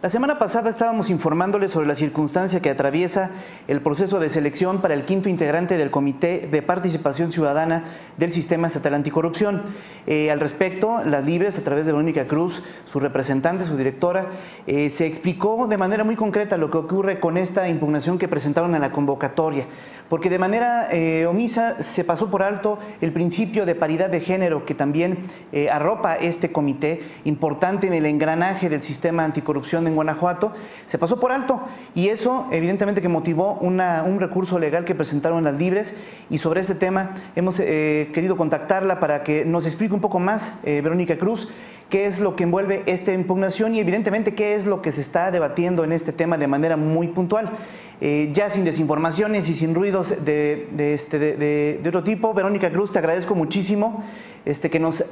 La semana pasada estábamos informándoles sobre la circunstancia que atraviesa el proceso de selección para el quinto integrante del Comité de Participación Ciudadana del Sistema Estatal Anticorrupción. Al respecto, Las Libres, a través de Verónica Cruz, su representante, su directora, se explicó de manera muy concreta lo que ocurre con esta impugnación que presentaron a la convocatoria, porque de manera omisa se pasó por alto el principio de paridad de género que también arropa este comité, importante en el engranaje del sistema anticorrupción en Guanajuato. Se pasó por alto y eso evidentemente que motivó un recurso legal que presentaron Las Libres, y sobre ese tema hemos querido contactarla para que nos explique un poco más, Verónica Cruz, qué es lo que envuelve esta impugnación y evidentemente qué es lo que se está debatiendo en este tema de manera muy puntual. Ya sin desinformaciones y sin ruidos de otro tipo, Verónica Cruz, te agradezco muchísimo que nos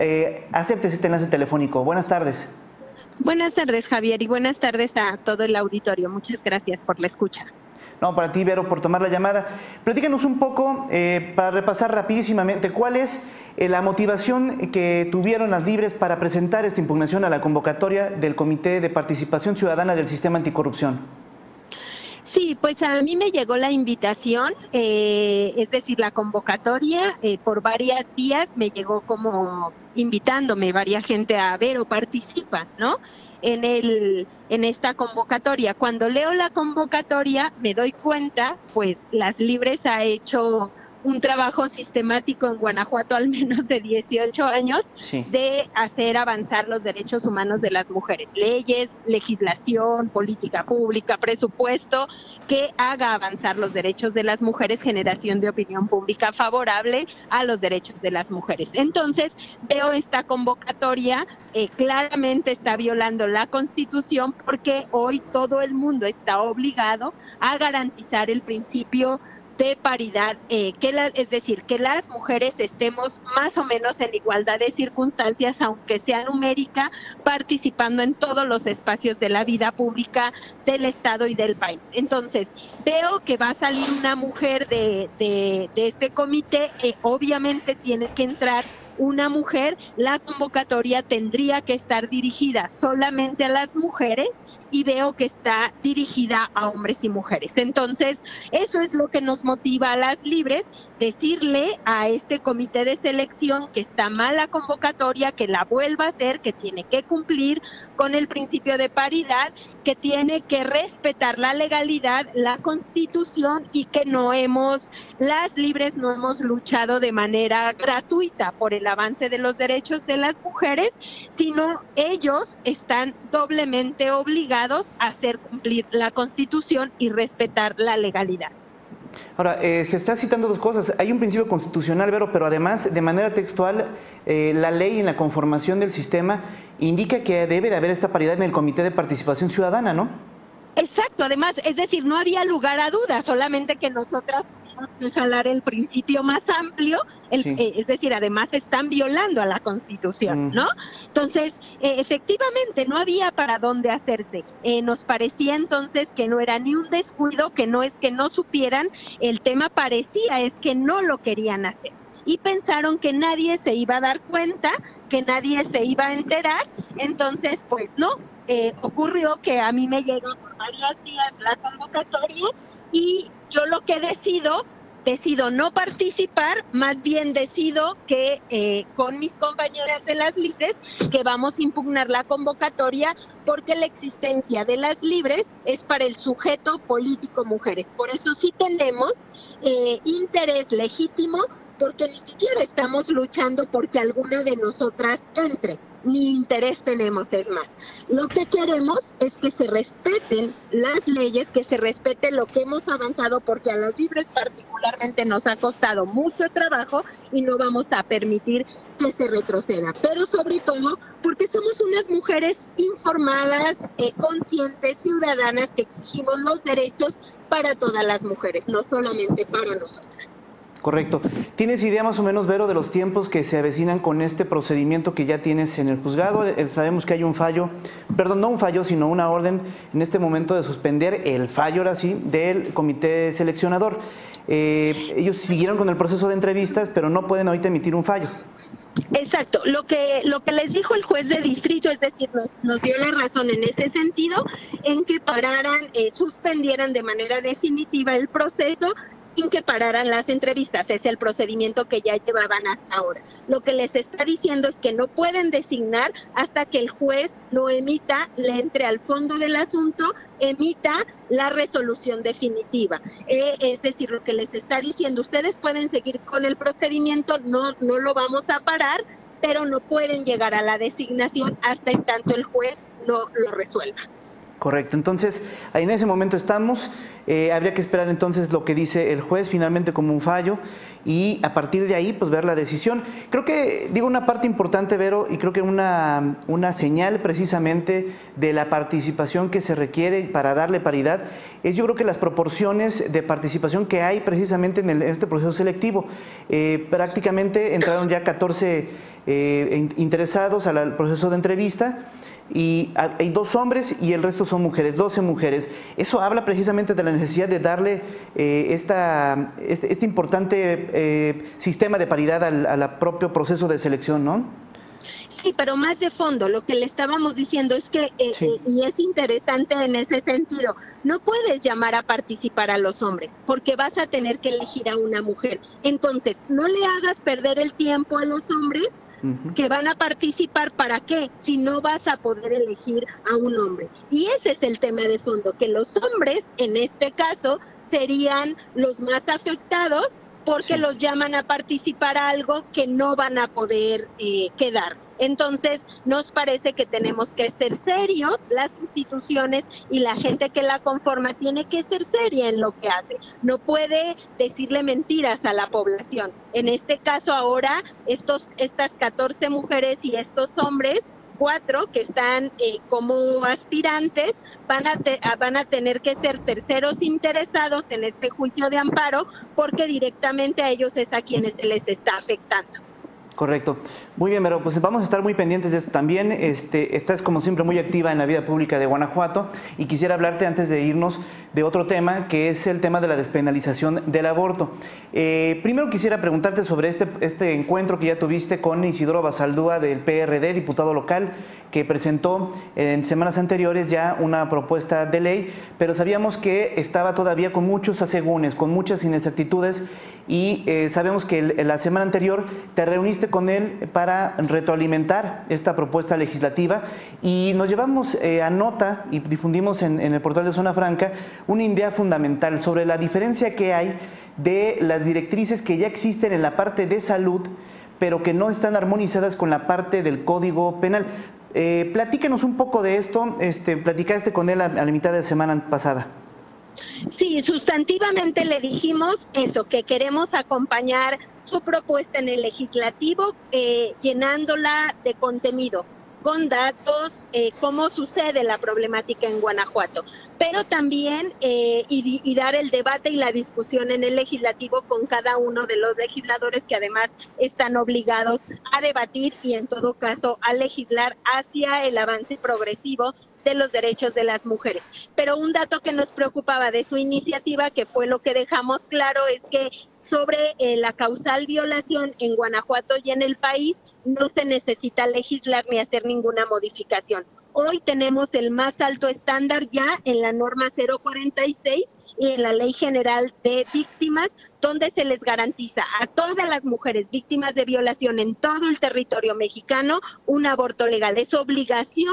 aceptes este enlace telefónico. Buenas tardes. Buenas tardes, Javier, y buenas tardes a todo el auditorio. Muchas gracias por la escucha. No, para ti, Vero, por tomar la llamada. Platícanos un poco, para repasar rapidísimamente, ¿cuál es la motivación que tuvieron Las Libres para presentar esta impugnación a la convocatoria del Comité de Participación Ciudadana del Sistema Anticorrupción? Sí, pues a mí me llegó la invitación, es decir, la convocatoria, por varias vías me llegó como invitándome varias gente a ver o participa, ¿no? En esta convocatoria. Cuando leo la convocatoria me doy cuenta, pues Las Libres ha hecho un trabajo sistemático en Guanajuato al menos de 18 años sí. de hacer avanzar los derechos humanos de las mujeres, leyes, legislación, política pública, presupuesto, que haga avanzar los derechos de las mujeres, generación de opinión pública favorable a los derechos de las mujeres. Entonces veo esta convocatoria, claramente está violando la Constitución, porque hoy todo el mundo está obligado a garantizar el principio de paridad, es decir, que las mujeres estemos más o menos en igualdad de circunstancias, aunque sea numérica, participando en todos los espacios de la vida pública del Estado y del país. Entonces, veo que va a salir una mujer de este comité, obviamente tiene que entrar una mujer, la convocatoria tendría que estar dirigida solamente a las mujeres, y veo que está dirigida a hombres y mujeres. Entonces, eso es lo que nos motiva a Las Libres, decirle a este comité de selección que está mala convocatoria, que la vuelva a hacer, que tiene que cumplir con el principio de paridad, que tiene que respetar la legalidad, la Constitución, y que Las Libres no hemos luchado de manera gratuita por el avance de los derechos de las mujeres, sino ellos están doblemente obligados a hacer cumplir la Constitución y respetar la legalidad. Ahora, se está citando dos cosas. Hay un principio constitucional, Vero, pero además, de manera textual, la ley en la conformación del sistema indica que debe de haber esta paridad en el Comité de Participación Ciudadana, ¿no? Exacto, además, es decir, no había lugar a dudas, solamente que nosotras tenemos que jalar el principio más amplio, sí. Es decir, además están violando a la Constitución, ¿no? Entonces, efectivamente, no había para dónde hacerse. Nos parecía entonces que no era ni un descuido, que no es que no supieran, el tema parecía es que no lo querían hacer. Y pensaron que nadie se iba a dar cuenta, que nadie se iba a enterar, entonces, pues no. Ocurrió que a mí me llegó por varios días la convocatoria y yo lo que decido no participar, más bien decido que con mis compañeras de Las Libres que vamos a impugnar la convocatoria, porque la existencia de Las Libres es para el sujeto político mujeres. Por eso sí tenemos interés legítimo, porque ni siquiera estamos luchando porque alguna de nosotras entre. Ni interés tenemos, es más. Lo que queremos es que se respeten las leyes, que se respete lo que hemos avanzado, porque a Las Libres particularmente nos ha costado mucho trabajo y no vamos a permitir que se retroceda. Pero sobre todo porque somos unas mujeres informadas, conscientes, ciudadanas, que exigimos los derechos para todas las mujeres, no solamente para nosotras. Correcto. ¿Tienes idea más o menos, Vero, de los tiempos que se avecinan con este procedimiento que ya tienes en el juzgado? Sabemos que hay un fallo, perdón, no un fallo, sino una orden en este momento de suspender el fallo, ahora sí, del comité seleccionador. Ellos siguieron con el proceso de entrevistas, pero no pueden ahorita emitir un fallo. Exacto, lo que les dijo el juez de distrito, es decir, nos dio la razón en ese sentido, en que pararan, suspendieran de manera definitiva el proceso sin que pararan las entrevistas. Es el procedimiento que ya llevaban hasta ahora. Lo que les está diciendo es que no pueden designar hasta que el juez no emita, le entre al fondo del asunto, emita la resolución definitiva. Es decir, lo que les está diciendo, ustedes pueden seguir con el procedimiento, no lo vamos a parar, pero no pueden llegar a la designación hasta en tanto el juez no lo resuelva. Correcto. Entonces, en ese momento estamos. Habría que esperar entonces lo que dice el juez finalmente como un fallo y a partir de ahí pues ver la decisión. Creo que, digo, una parte importante, Vero, y creo que una señal precisamente de la participación que se requiere para darle paridad es, yo creo que las proporciones de participación que hay precisamente en este proceso selectivo. Prácticamente entraron ya 14 interesados al proceso de entrevista. Y hay 2 hombres y el resto son mujeres, 12 mujeres. Eso habla precisamente de la necesidad de darle este importante sistema de paridad al propio proceso de selección, ¿no? Sí, pero más de fondo, lo que le estábamos diciendo es que, y es interesante en ese sentido, no puedes llamar a participar a los hombres porque vas a tener que elegir a una mujer. Entonces, no le hagas perder el tiempo a los hombres que van a participar. ¿Para qué? Si no vas a poder elegir a un hombre. Y ese es el tema de fondo, que los hombres, en este caso, serían los más afectados porque los llaman a participar a algo que no van a poder quedar. Entonces, nos parece que tenemos que ser serios, las instituciones y la gente que la conforma tiene que ser seria en lo que hace. No puede decirle mentiras a la población. En este caso ahora, estas 14 mujeres y estos hombres, 4 que están como aspirantes, van a tener que ser terceros interesados en este juicio de amparo porque directamente a ellos es a quienes se les está afectando. Correcto. Muy bien, Vero, pues vamos a estar muy pendientes de esto también. Estás como siempre muy activa en la vida pública de Guanajuato y quisiera hablarte antes de irnos de otro tema, que es el tema de la despenalización del aborto. Primero quisiera preguntarte sobre este encuentro que ya tuviste con Isidro Basaldúa del PRD, diputado local, que presentó en semanas anteriores ya una propuesta de ley, pero sabíamos que estaba todavía con muchos asegúnes, con muchas inexactitudes y sabemos que la semana anterior te reuniste con él para retroalimentar esta propuesta legislativa y nos llevamos a nota y difundimos en el portal de Zona Franca una idea fundamental sobre la diferencia que hay de las directrices que ya existen en la parte de salud, pero que no están armonizadas con la parte del Código Penal. Platíquenos un poco de esto, platicaste con él a la mitad de la semana pasada. Sí, sustantivamente le dijimos eso, que queremos acompañar su propuesta en el legislativo, llenándola de contenido, con datos, cómo sucede la problemática en Guanajuato, pero también y dar el debate y la discusión en el legislativo con cada uno de los legisladores que además están obligados a debatir y en todo caso a legislar hacia el avance progresivo de los derechos de las mujeres. Pero un dato que nos preocupaba de su iniciativa, que fue lo que dejamos claro, es que sobre la causal violación en Guanajuato y en el país no se necesita legislar ni hacer ninguna modificación. Hoy tenemos el más alto estándar ya en la norma 046 y en la Ley General de Víctimas, donde se les garantiza a todas las mujeres víctimas de violación en todo el territorio mexicano un aborto legal. Es obligación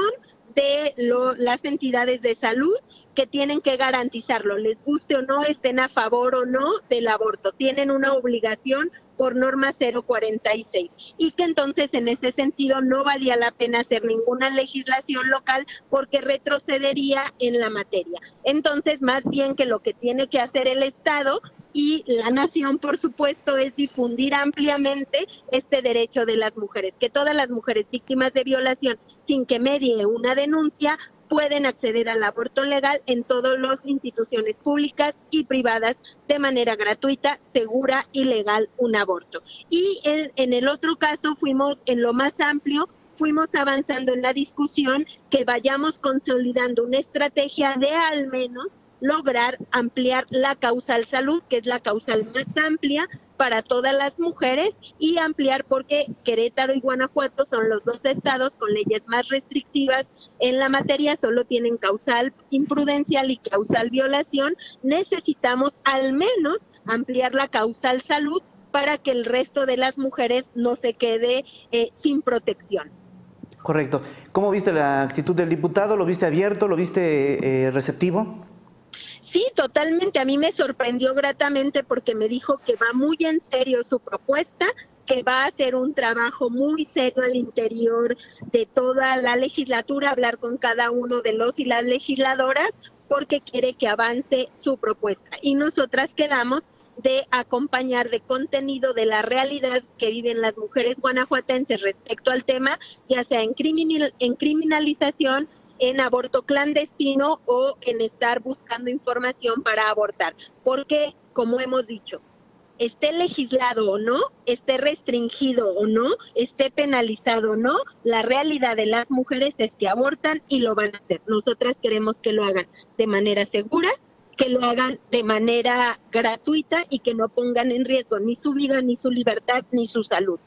de las entidades de salud que tienen que garantizarlo, les guste o no, estén a favor o no del aborto, tienen una obligación por norma 046 y que entonces en ese sentido no valía la pena hacer ninguna legislación local porque retrocedería en la materia. Entonces, más bien que lo que tiene que hacer el Estado y la nación, por supuesto, es difundir ampliamente este derecho de las mujeres, que todas las mujeres víctimas de violación, sin que medie una denuncia, pueden acceder al aborto legal en todas las instituciones públicas y privadas de manera gratuita, segura y legal un aborto. Y en el otro caso fuimos en lo más amplio, fuimos avanzando en la discusión, que vayamos consolidando una estrategia de al menos lograr ampliar la causal salud, que es la causal más amplia, para todas las mujeres y ampliar porque Querétaro y Guanajuato son los dos estados con leyes más restrictivas en la materia, solo tienen causal imprudencial y causal violación. Necesitamos al menos ampliar la causal salud para que el resto de las mujeres no se quede sin protección. Correcto. ¿Cómo viste la actitud del diputado? ¿Lo viste abierto? ¿Lo viste receptivo? Sí, totalmente. A mí me sorprendió gratamente porque me dijo que va muy en serio su propuesta, que va a hacer un trabajo muy serio al interior de toda la legislatura, hablar con cada uno de los y las legisladoras porque quiere que avance su propuesta. Y nosotras quedamos de acompañar de contenido de la realidad que viven las mujeres guanajuatenses respecto al tema, ya sea en criminalización, en aborto clandestino o en estar buscando información para abortar. Porque, como hemos dicho, esté legislado o no, esté restringido o no, esté penalizado o no, la realidad de las mujeres es que abortan y lo van a hacer. Nosotras queremos que lo hagan de manera segura, que lo hagan de manera gratuita y que no pongan en riesgo ni su vida, ni su libertad, ni su salud.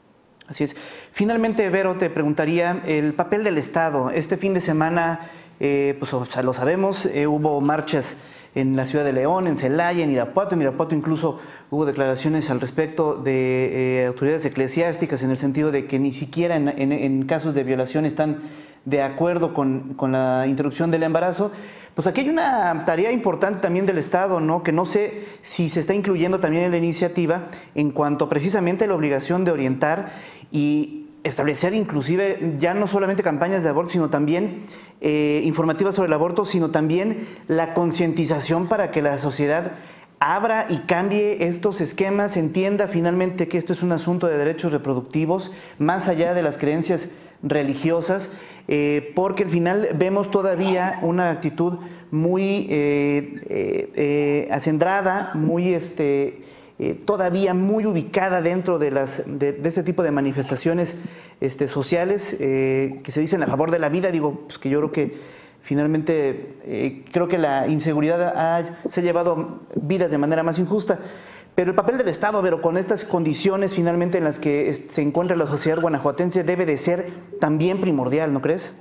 Así es. Finalmente, Vero, te preguntaría el papel del Estado. Este fin de semana, pues lo sabemos, hubo marchas en la ciudad de León, en Celaya, en Irapuato. En Irapuato incluso hubo declaraciones al respecto de autoridades eclesiásticas en el sentido de que ni siquiera en casos de violación están de acuerdo con la interrupción del embarazo. Pues aquí hay una tarea importante también del Estado, ¿no? Que no sé si se está incluyendo también en la iniciativa en cuanto precisamente a la obligación de orientar y establecer inclusive ya no solamente campañas de aborto, sino también informativas sobre el aborto, sino también la concientización para que la sociedad abra y cambie estos esquemas, entienda finalmente que esto es un asunto de derechos reproductivos, más allá de las creencias religiosas, porque al final vemos todavía una actitud muy acendrada, muy todavía muy ubicada dentro de este tipo de manifestaciones sociales que se dicen a favor de la vida. Digo, pues que yo creo que finalmente creo que la inseguridad se ha llevado vidas de manera más injusta. Pero el papel del Estado, pero con estas condiciones finalmente en las que se encuentra la sociedad guanajuatense, debe de ser también primordial, ¿no crees?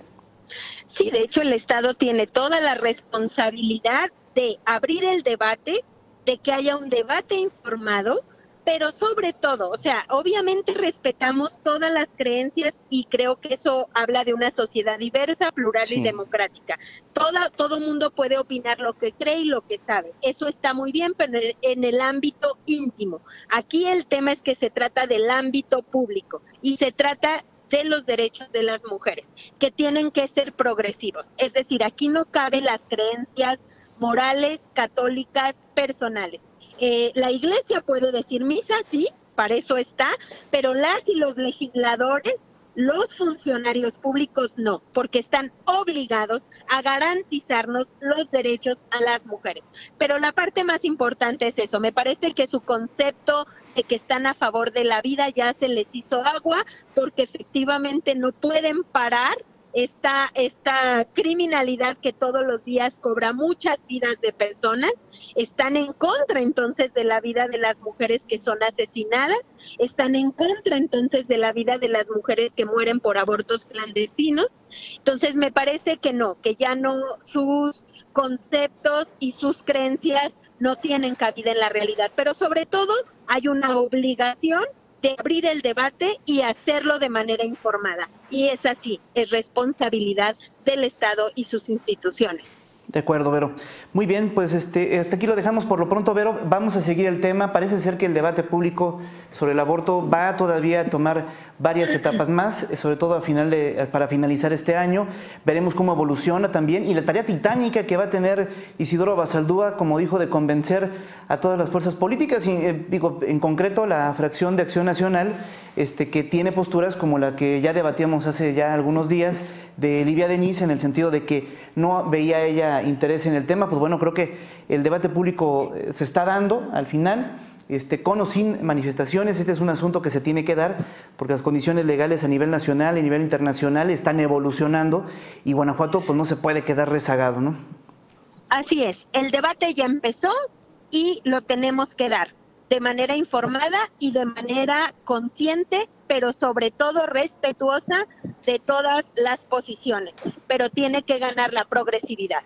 Sí, de hecho el Estado tiene toda la responsabilidad de abrir el debate, de que haya un debate informado, pero sobre todo, o sea, obviamente respetamos todas las creencias y creo que eso habla de una sociedad diversa, plural y democrática. Todo mundo puede opinar lo que cree y lo que sabe. Eso está muy bien, pero en el ámbito íntimo. Aquí el tema es que se trata del ámbito público y se trata de los derechos de las mujeres, que tienen que ser progresivos. Es decir, aquí no caben las creencias morales, católicas, personales. La iglesia puede decir misa, sí, para eso está, pero las y los legisladores, los funcionarios públicos no, porque están obligados a garantizarnos los derechos a las mujeres. Pero la parte más importante es eso, me parece que su concepto de que están a favor de la vida ya se les hizo agua, porque efectivamente no pueden parar esta criminalidad que todos los días cobra muchas vidas de personas. Están en contra entonces de la vida de las mujeres que son asesinadas, están en contra entonces de la vida de las mujeres que mueren por abortos clandestinos. Entonces me parece que no, que ya no, sus conceptos y sus creencias no tienen cabida en la realidad, pero sobre todo hay una obligación de abrir el debate y hacerlo de manera informada. Y es así, es responsabilidad del Estado y sus instituciones. De acuerdo, Vero. Muy bien, pues hasta aquí lo dejamos por lo pronto, Vero. Vamos a seguir el tema. Parece ser que el debate público sobre el aborto va todavía a tomar varias etapas más, sobre todo para finalizar este año. Veremos cómo evoluciona también. Y la tarea titánica que va a tener Isidro Basaldúa, como dijo, de convencer a todas las fuerzas políticas, y, digo, en concreto la fracción de Acción Nacional, que tiene posturas como la que ya debatíamos hace ya algunos días de Livia Denise, en el sentido de que no veía ella interés en el tema. Pues bueno, creo que el debate público se está dando al final, con o sin manifestaciones. Este es un asunto que se tiene que dar porque las condiciones legales a nivel nacional y a nivel internacional están evolucionando y Guanajuato pues no se puede quedar rezagado, ¿no? Así es, el debate ya empezó y lo tenemos que dar. de manera informada y de manera consciente, pero sobre todo respetuosa de todas las posiciones. Pero tiene que ganar la progresividad.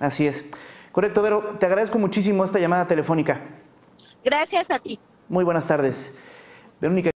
Así es. Correcto, Vero. Te agradezco muchísimo esta llamada telefónica. Gracias a ti. Muy buenas tardes. Verónica.